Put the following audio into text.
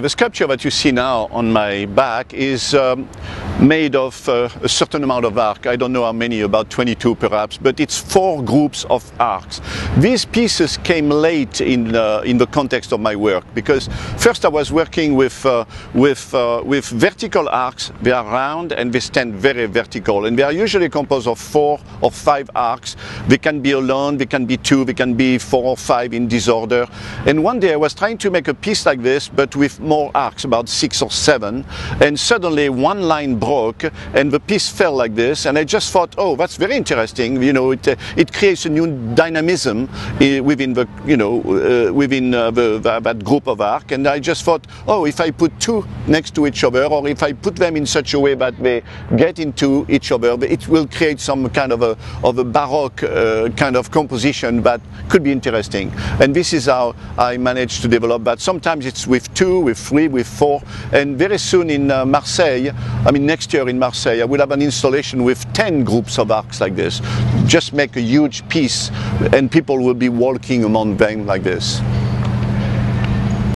The sculpture that you see now on my back is made of a certain amount of arcs. I don't know how many, about 22 perhaps, but it's 4 groups of arcs. These pieces came late in the context of my work, because first I was working with vertical arcs. They are round and they stand very vertical, and they are usually composed of 4 or 5 arcs. They can be alone, they can be 2, they can be 4 or 5 in disorder. And one day I was trying to make a piece like this, but with more arcs, about 6 or 7, and suddenly one line broke and the piece fell like this, and I just thought, oh, that's very interesting, you know, it creates a new dynamism within the, you know, within that group of arcs. And I just thought, oh, if I put 2 next to each other, or if I put them in such a way that they get into each other, it will create some kind of a baroque kind of composition that could be interesting. And this is how I managed to develop that. Sometimes it's with 2, with 3, with 4, and very soon in Marseille, I mean next year in Marseille, I will have an installation with 10 groups of arcs like this. Just make a huge piece and people will be walking among them like this.